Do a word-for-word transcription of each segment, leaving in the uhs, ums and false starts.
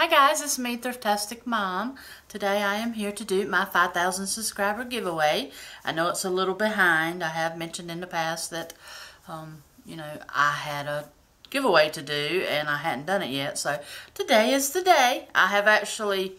Hi guys, it's me, Thriftastic Mom. Today I am here to do my five thousand subscriber giveaway. I know it's a little behind. I have mentioned in the past that, um, you know, I had a giveaway to do and I hadn't done it yet. So today is the day. I have actually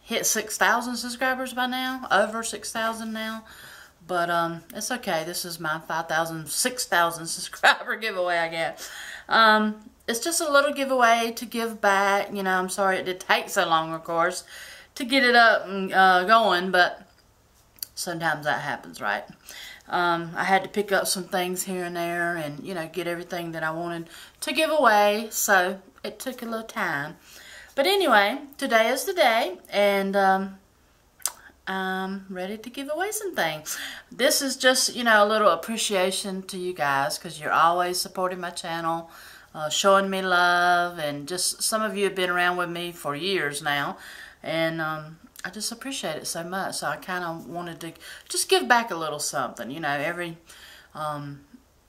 hit six thousand subscribers by now, over six thousand now. But um, it's okay. This is my five thousand, six thousand subscriber giveaway, I guess. Um, It's just a little giveaway to give back. You know, I'm sorry it did take so long, of course, to get it up and uh, going, but sometimes that happens, right? Um, I had to pick up some things here and there and, you know, get everything that I wanted to give away, so it took a little time. But anyway, today is the day, and um, I'm ready to give away some things. This is just, you know, a little appreciation to you guys because you're always supporting my channel. Uh, showing me love, and just some of you have been around with me for years now, and um, I just appreciate it so much. So I kind of wanted to just give back a little something, you know. Every um,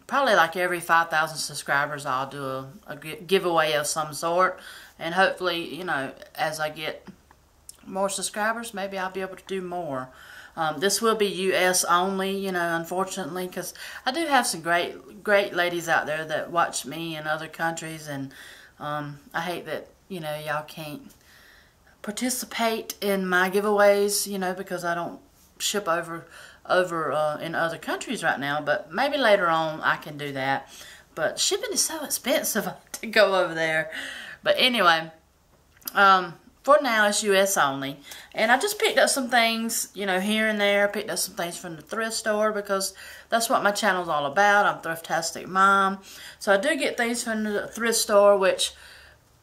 probably like every five thousand subscribers, I'll do a, a giveaway of some sort, and hopefully, you know, as I get more subscribers, maybe I'll be able to do more. Um, this will be U S only, you know, unfortunately, because I do have some great, great ladies out there that watch me in other countries, and um, I hate that, you know, y'all can't participate in my giveaways, you know, because I don't ship over, over uh, in other countries right now, but maybe later on I can do that. But shipping is so expensive to go over there. But anyway, um... for now, it's U S only. And I just picked up some things, you know, here and there. Picked up some things from the thrift store because that's what my channel's all about. I'm Thriftastic Mom. So I do get things from the thrift store, which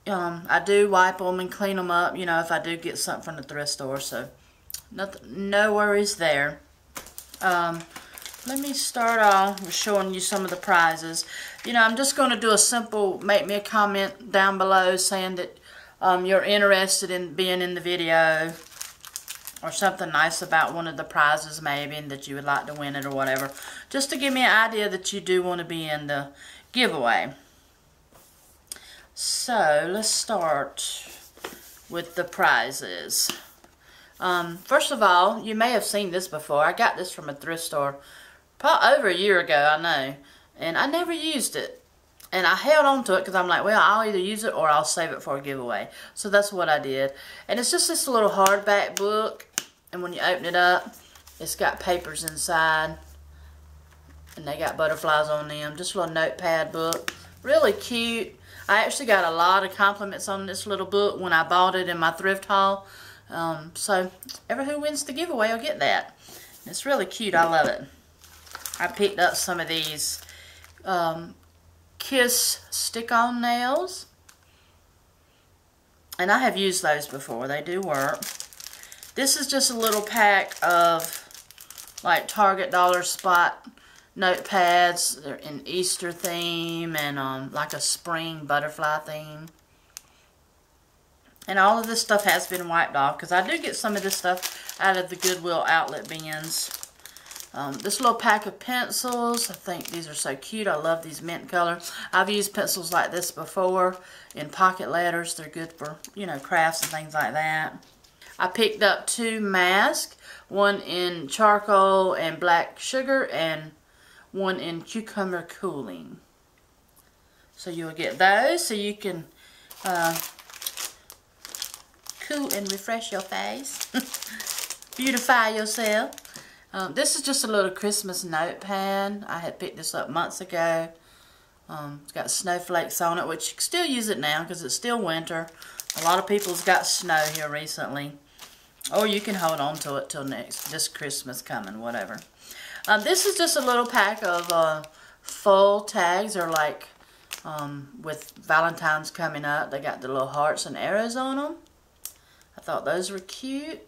um, I do wipe them and clean them up, you know, if I do get something from the thrift store. So nothing, no worries there. Um, let me start off with showing you some of the prizes. You know, I'm just going to do a simple, make me a comment down below saying that Um, you're interested in being in the video, or something nice about one of the prizes maybe, and that you would like to win it or whatever, just to give me an idea that you do want to be in the giveaway. So let's start with the prizes. Um, first of all, you may have seen this before. I got this from a thrift store probably over a year ago, I know, and I never used it. And I held on to it because I'm like, well, I'll either use it or I'll save it for a giveaway. So that's what I did. And it's just this little hardback book. And when you open it up, it's got papers inside. And they got butterflies on them. Just a little notepad book. Really cute. I actually got a lot of compliments on this little book when I bought it in my thrift haul. Um, so everyone who wins the giveaway will get that. And it's really cute. I love it. I picked up some of these Um, Kiss stick-on nails, and I have used those before. They do work. This is just a little pack of like Target dollar spot notepads. They're an Easter theme and um, like a spring butterfly theme. And all of this stuff has been wiped off because I do get some of this stuff out of the Goodwill outlet bins. Um, this little pack of pencils, I think these are so cute. I love these mint color. I've used pencils like this before in pocket letters. They're good for, you know, crafts and things like that. I picked up two masks, one in charcoal and black sugar and one in cucumber cooling. So you'll get those so you can uh, cool and refresh your face, beautify yourself. Um, this is just a little Christmas notepad. I had picked this up months ago. Um, it's got snowflakes on it, which you can still use it now because it's still winter. A lot of people's got snow here recently. Or you can hold on to it till next, this Christmas coming, whatever. Um, this is just a little pack of uh, full tags, or like um, with Valentine's coming up. They got the little hearts and arrows on them. I thought those were cute.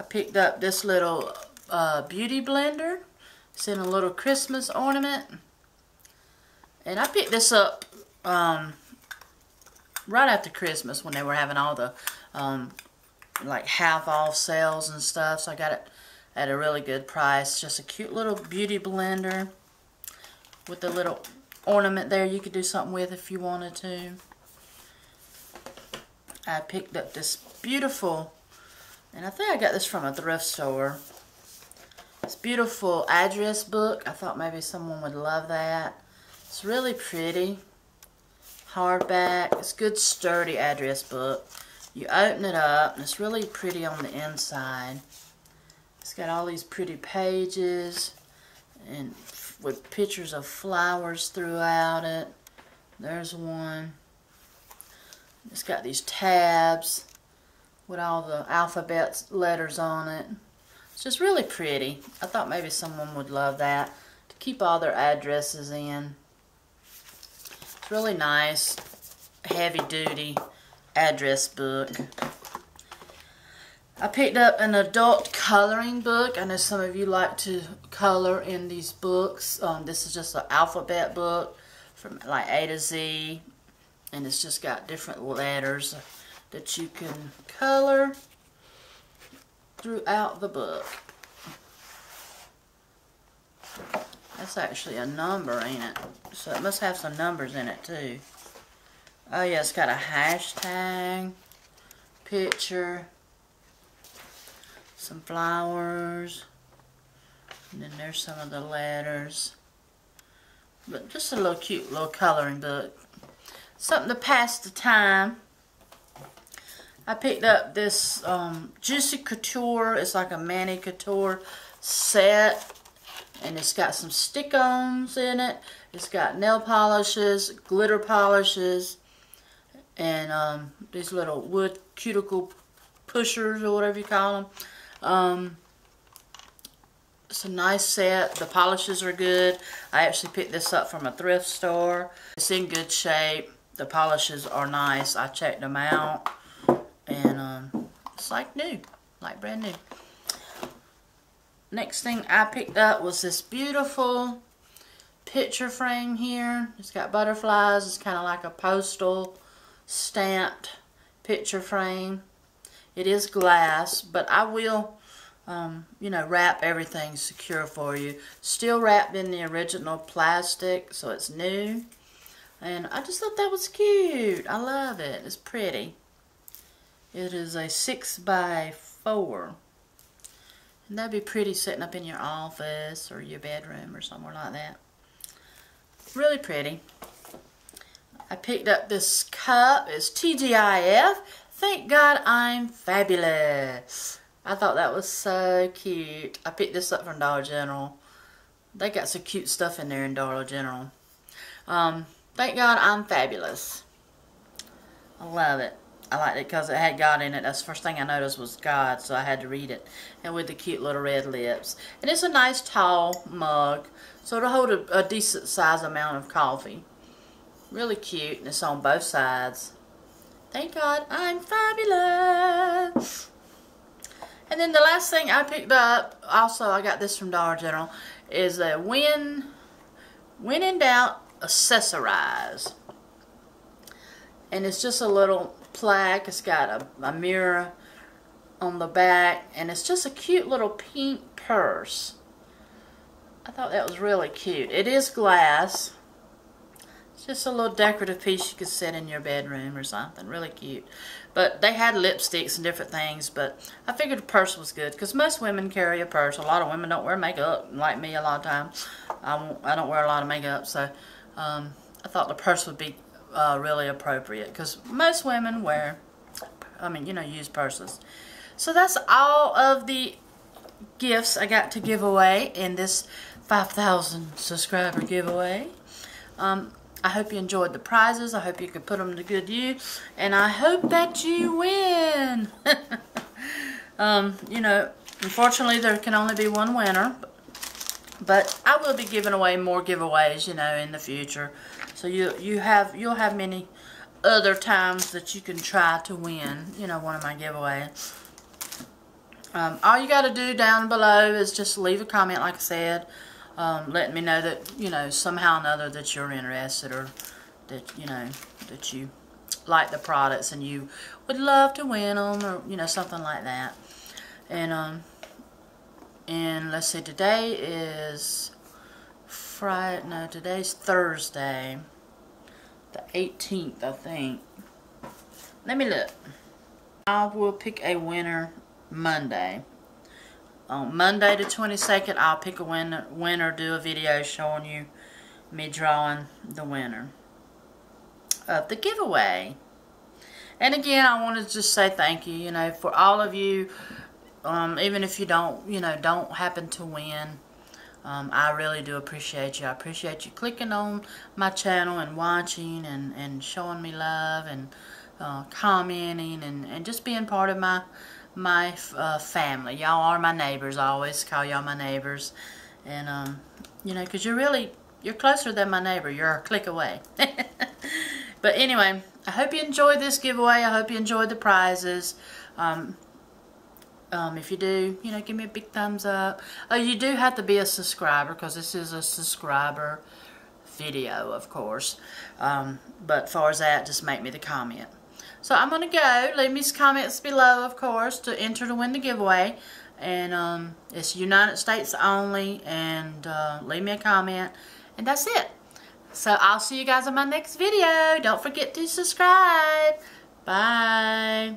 I picked up this little uh, beauty blender. It's in a little Christmas ornament. And I picked this up um, right after Christmas when they were having all the um, like half off sales and stuff. So I got it at a really good price. Just a cute little beauty blender with a little ornament there you could do something with if you wanted to. I picked up this beautiful, and I think I got this from a thrift store, this beautiful address book. I thought maybe someone would love that. It's really pretty, hardback. It's a good sturdy address book. You open it up and it's really pretty on the inside. It's got all these pretty pages and with pictures of flowers throughout it. There's one. It's got these tabs with all the alphabet letters on it. It's just really pretty. I thought maybe someone would love that to keep all their addresses in. It's really nice, heavy duty address book. I picked up an adult coloring book. I know some of you like to color in these books. Um, this is just an alphabet book from like A to Z. And it's just got different letters that you can color throughout the book. That's actually a number, ain't it? So it must have some numbers in it too. Oh yeah, it's got a hashtag, picture, some flowers, and then there's some of the letters. But just a little cute little coloring book. Something to pass the time. I picked up this um, Juicy Couture. It's like a mani couture set. And it's got some stick-ons in it. It's got nail polishes, glitter polishes, and um, these little wood cuticle pushers or whatever you call them. Um, It's a nice set. The polishes are good. I actually picked this up from a thrift store. It's in good shape. The polishes are nice. I checked them out. And um, it's like new. Like brand new. Next thing I picked up was this beautiful picture frame here. It's got butterflies. It's kind of like a postal stamped picture frame. It is glass, but I will... Um, you know, wrap everything secure for you. Still wrapped in the original plastic, so it's new. And I just thought that was cute. I love it. It's pretty. It is a six by four. And that'd be pretty sitting up in your office or your bedroom or somewhere like that. Really pretty. I picked up this cup. It's T G I F. Thank God I'm fabulous. I thought that was so cute. I picked this up from Dollar General. They got some cute stuff in there in Dollar General. Um, thank God I'm fabulous. I love it. I liked it because it had God in it. That's the first thing I noticed was God, so I had to read it. And with the cute little red lips. And it's a nice tall mug, so it'll hold a, a decent size amount of coffee. Really cute, and it's on both sides. Thank God I'm fabulous. And then the last thing I picked up, also I got this from Dollar General, is a when, when in doubt, accessorize. And it's just a little plaque. It's got a, a mirror on the back. And it's just a cute little pink purse. I thought that was really cute. It is glass. It's just a little decorative piece you could set in your bedroom or something. Really cute. But they had lipsticks and different things, but I figured a purse was good because most women carry a purse. A lot of women don't wear makeup, like me a lot of times. I, won't, I don't wear a lot of makeup, so um, I thought the purse would be uh, really appropriate because most women wear, I mean, you know, use purses. So that's all of the gifts I got to give away in this five thousand subscriber giveaway. Um, I hope you enjoyed the prizes. I hope you could put them to good use. And I hope that you win. um, you know, unfortunately there can only be one winner. But I will be giving away more giveaways, you know, in the future. So you, you have, you'll have many other times that you can try to win, you know, one of my giveaways. Um, all you got to do down below is just leave a comment, like I said. Um, letting me know that, you know, somehow or another that you're interested or that, you know, that you like the products and you would love to win them or, you know, something like that. And, um, and let's see, today is Friday, no, today's Thursday, the eighteenth, I think. Let me look. I will pick a winner Monday. On Monday the twenty-second, I'll pick a winner, winner, do a video showing you me drawing the winner of the giveaway. And again, I want to just say thank you, you know, for all of you. Um, even if you don't, you know, don't happen to win, um, I really do appreciate you. I appreciate you clicking on my channel and watching and, and showing me love and uh, commenting and, and just being part of my my uh, family. Y'all are my neighbors. I always call y'all my neighbors. And, um, you know, because you're really, you're closer than my neighbor. You're a click away. But anyway, I hope you enjoyed this giveaway. I hope you enjoyed the prizes. Um, um, if you do, you know, give me a big thumbs up. Oh, you do have to be a subscriber because this is a subscriber video, of course. Um, but as far as that, just make me the comment. So I'm going to go. Leave me comments below, of course, to enter to win the giveaway. And um, it's United States only. And uh, leave me a comment. And that's it. So I'll see you guys in my next video. Don't forget to subscribe. Bye.